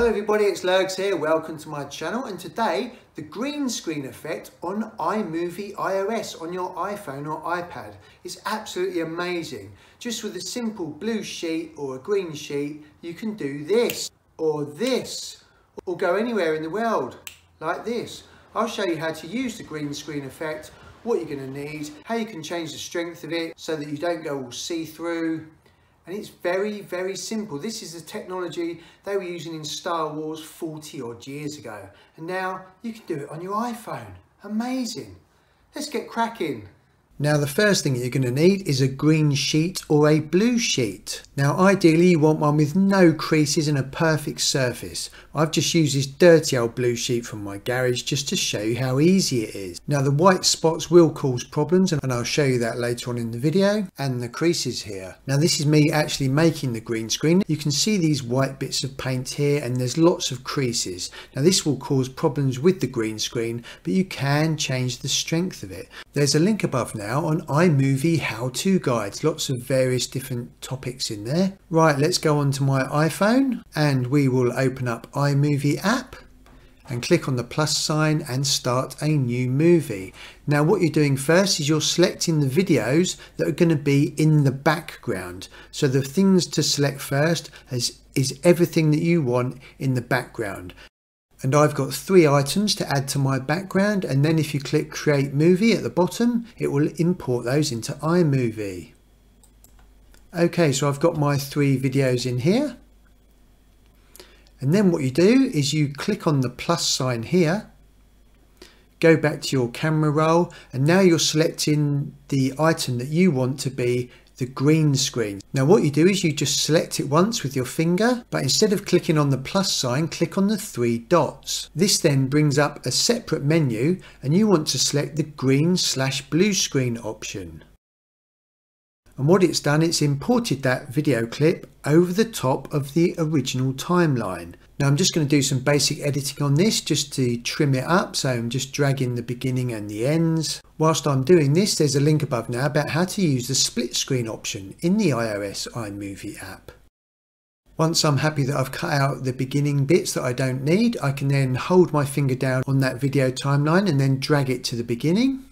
Hello everybody, it's Lurgs here, welcome to my channel, and today the green screen effect on iMovie iOS on your iPhone or iPad is absolutely amazing. Just with a simple blue sheet or a green sheet you can do this or go anywhere in the world like this. I'll show you how to use the green screen effect, what you're going to need, how you can change the strength of it so that you don't go all see-through. And it's very, very simple. This is the technology they were using in Star Wars 40 odd years ago. And now you can do it on your iPhone. Amazing. Let's get cracking. Now the first thing that you're going to need is a green sheet or a blue sheet. Now ideally you want one with no creases and a perfect surface. I've just used this dirty old blue sheet from my garage just to show you how easy it is. Now the white spots will cause problems and I'll show you that later on in the video, and the creases here. Now this is me actually making the green screen. You can see these white bits of paint here and there's lots of creases. Now this will cause problems with the green screen, but you can change the strength of it. There's a link above now on iMovie how-to guides, lots of various different topics in there. Right, let's go on to my iPhone and we will open up iMovie app and click on the plus sign and start a new movie. Now what you're doing first is you're selecting the videos that are going to be in the background. So the things to select first is everything that you want in the background. And I've got 3 items to add to my background, and then if you click create movie at the bottom it will import those into iMovie. Okay, so I've got my 3 videos in here, and then what you do is you click on the plus sign here, go back to your camera roll, and now you're selecting the item that you want to be the green screen. Now what you do is you just select it once with your finger, but instead of clicking on the plus sign, click on the 3 dots. This then brings up a separate menu, and you want to select the green/blue screen option. And what it's done, it's imported that video clip over the top of the original timeline. Now I'm just going to do some basic editing on this just to trim it up, so I'm just dragging the beginning and the ends. Whilst I'm doing this, there's a link above now about how to use the split screen option in the iOS iMovie app. Once I'm happy that I've cut out the beginning bits that I don't need, I can then hold my finger down on that video timeline and then drag it to the beginning.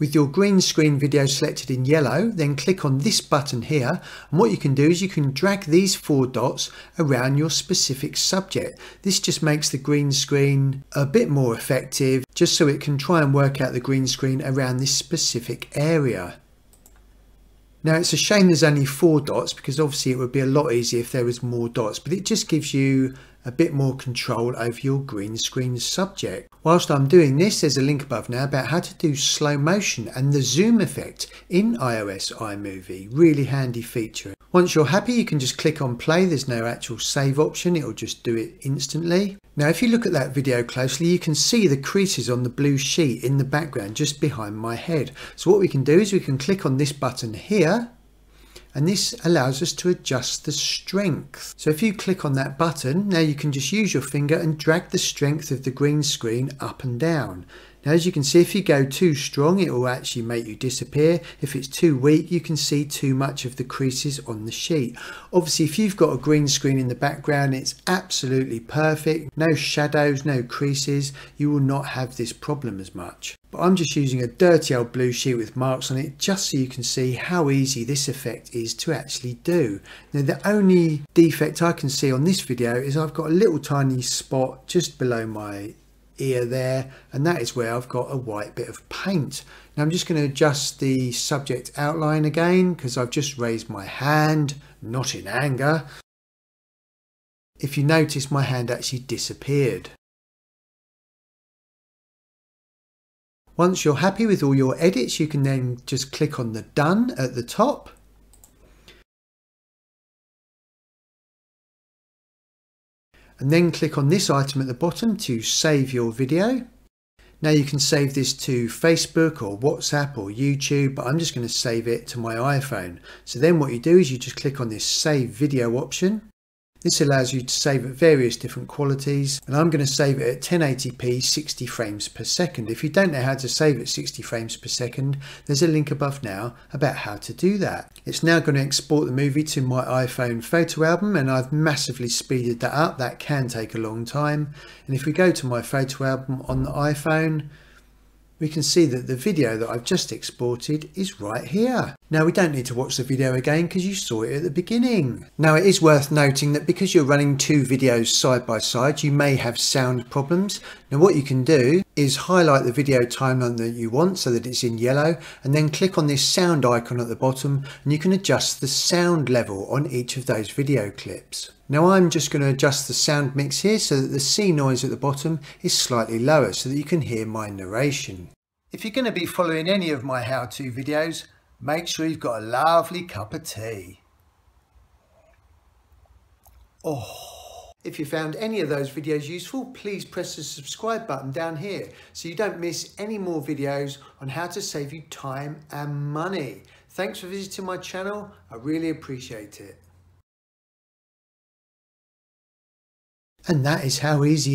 With your green screen video selected in yellow, then click on this button here, and what you can do is you can drag these 4 dots around your specific subject. This just makes the green screen a bit more effective, just so it can try and work out the green screen around this specific area. Now it's a shame there's only 4 dots, because obviously it would be a lot easier if there was more dots, but it just gives you a bit more control over your green screen subject. Whilst I'm doing this, there's a link above now about how to do slow motion and the zoom effect in iOS iMovie. Really handy feature. Once you're happy, you can just click on play. There's no actual save option, it'll just do it instantly. Now if you look at that video closely, you can see the creases on the blue sheet in the background just behind my head. So what we can do is we can click on this button here, and this allows us to adjust the strength. So if you click on that button, now you can just use your finger and drag the strength of the green screen up and down. Now as you can see, if you go too strong it will actually make you disappear. If it's too weak you can see too much of the creases on the sheet. Obviously if you've got a green screen in the background it's absolutely perfect. No shadows, no creases, you will not have this problem as much. But I'm just using a dirty old blue sheet with marks on it just so you can see how easy this effect is to actually do. Now the only defect I can see on this video is I've got a little tiny spot just below my ear there, and that is where I've got a white bit of paint. Now I'm just going to adjust the subject outline again, because I've just raised my hand, not in anger. If you notice, my hand actually disappeared. Once you're happy with all your edits, you can then just click on the done at the top. And then click on this item at the bottom to save your video. Now you can save this to Facebook or WhatsApp or YouTube, but I'm just going to save it to my iPhone. So then what you do is you just click on this save video option, This allows you to save at various different qualities, and I'm going to save it at 1080p 60 frames per second. If you don't know how to save at 60 frames per second, there's a link above now about how to do that. It's now going to export the movie to my iPhone photo album, and I've massively speeded that up. That can take a long time. And if we go to my photo album on the iPhone, we can see that the video that I've just exported is right here. Now we don't need to watch the video again because you saw it at the beginning. Now it is worth noting that because you're running two videos side by side, you may have sound problems. Now what you can do is highlight the video timeline that you want so that it's in yellow, and then click on this sound icon at the bottom, and you can adjust the sound level on each of those video clips. Now I'm just going to adjust the sound mix here so that the sea noise at the bottom is slightly lower so that you can hear my narration. If you're going to be following any of my how-to videos, make sure you've got a lovely cup of tea. Oh! If you found any of those videos useful, please press the subscribe button down here so you don't miss any more videos on how to save you time and money. Thanks for visiting my channel. I really appreciate it. And that is how easy it is.